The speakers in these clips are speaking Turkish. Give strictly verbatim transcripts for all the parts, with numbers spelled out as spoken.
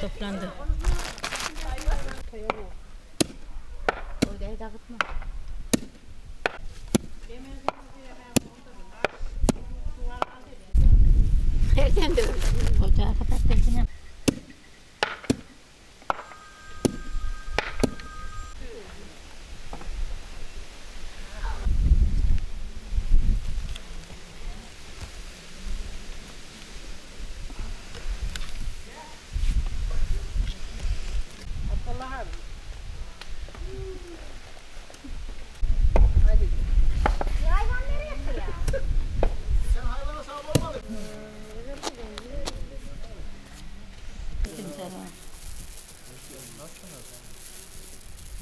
Toplandı. Oraya dağıtma. Nereden dövdü? Ocağı kapattım.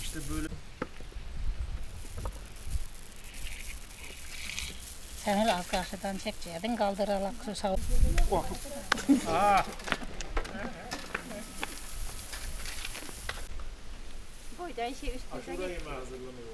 İşte böyle. Sen hele az karşıdan çekeceydin, kaldıralım. Boydan şey üst üste geçiyor. Aşure hazırlanıyor.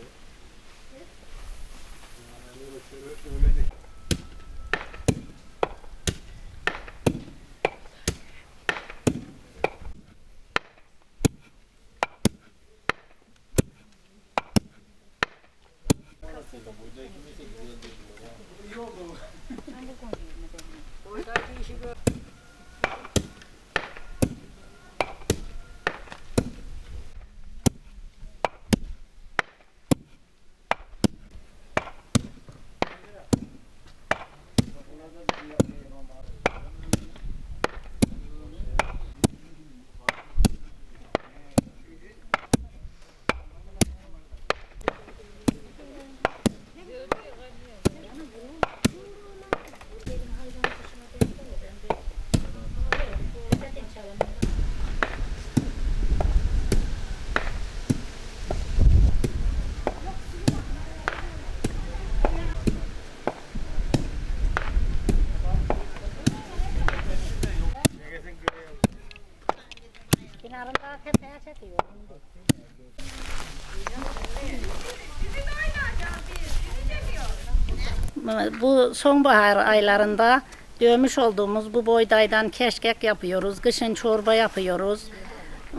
Bu sonbahar aylarında dövmüş olduğumuz bu buğdaydan keşkek yapıyoruz. Kışın çorba yapıyoruz.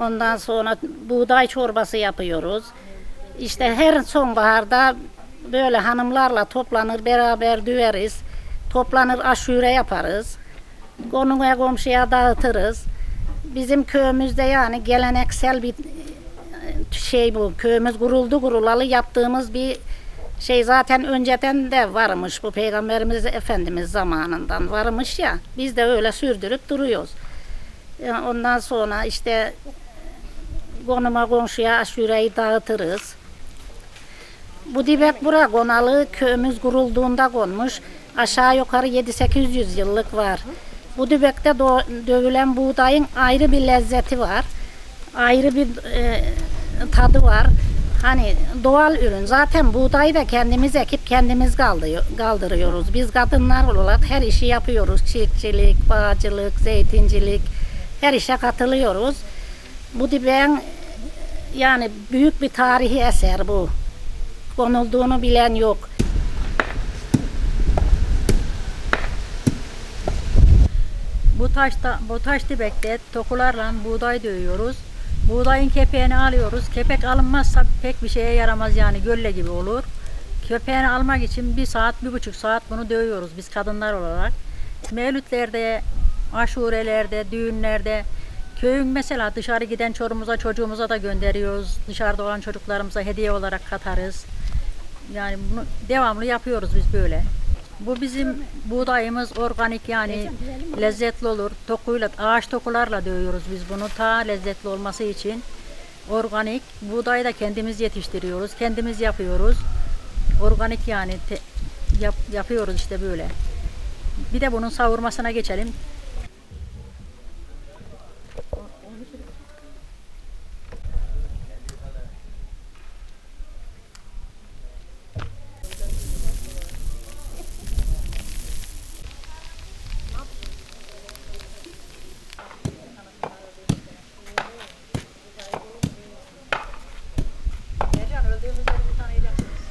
Ondan sonra buğday çorbası yapıyoruz. İşte her sonbaharda böyle hanımlarla toplanır, beraber düveriz. Toplanır aşure yaparız. Konuya komşuya dağıtırız. Bizim köyümüzde yani geleneksel bir şey bu. Köyümüz kuruldu kurulalı yaptığımız bir şey zaten önceden de varmış, bu Peygamberimiz Efendimiz zamanından varmış ya, biz de öyle sürdürüp duruyoruz. Yani ondan sonra işte konuma komşuya aşureyi dağıtırız. Bu dibek bura konalı, köyümüz kurulduğunda konmuş, aşağı yukarı yedi sekiz yüz yıllık var. Bu dibekte dövülen buğdayın ayrı bir lezzeti var, ayrı bir e, tadı var. Hani doğal ürün. Zaten buğdayı da kendimiz ekip kendimiz kaldırıyoruz. Biz kadınlar olarak her işi yapıyoruz. Çiftçilik, bağcılık, zeytincilik, her işe katılıyoruz. Bu dibeğin yani büyük bir tarihi eser bu. Konulduğunu bilen yok. Bu taşta, bu taş dibekte tokularla buğday dövüyoruz. Buğdayın kepeğini alıyoruz. Kepek alınmazsa pek bir şeye yaramaz yani, gölle gibi olur. Kepeğini almak için bir saat, bir buçuk saat bunu dövüyoruz biz kadınlar olarak. Mevlütlerde, aşurelerde, düğünlerde, köyün mesela dışarı giden çorumuza, çocuğumuza da gönderiyoruz. Dışarıda olan çocuklarımıza hediye olarak katarız. Yani bunu devamlı yapıyoruz biz böyle. Bu bizim buğdayımız organik yani lezzetli olur. Tokuyla, ağaç tokularla dövüyoruz biz bunu ta lezzetli olması için. Organik. Buğdayı da kendimiz yetiştiriyoruz. Kendimiz yapıyoruz. Organik yani te, yap, yapıyoruz işte böyle. Bir de bunun savurmasına geçelim.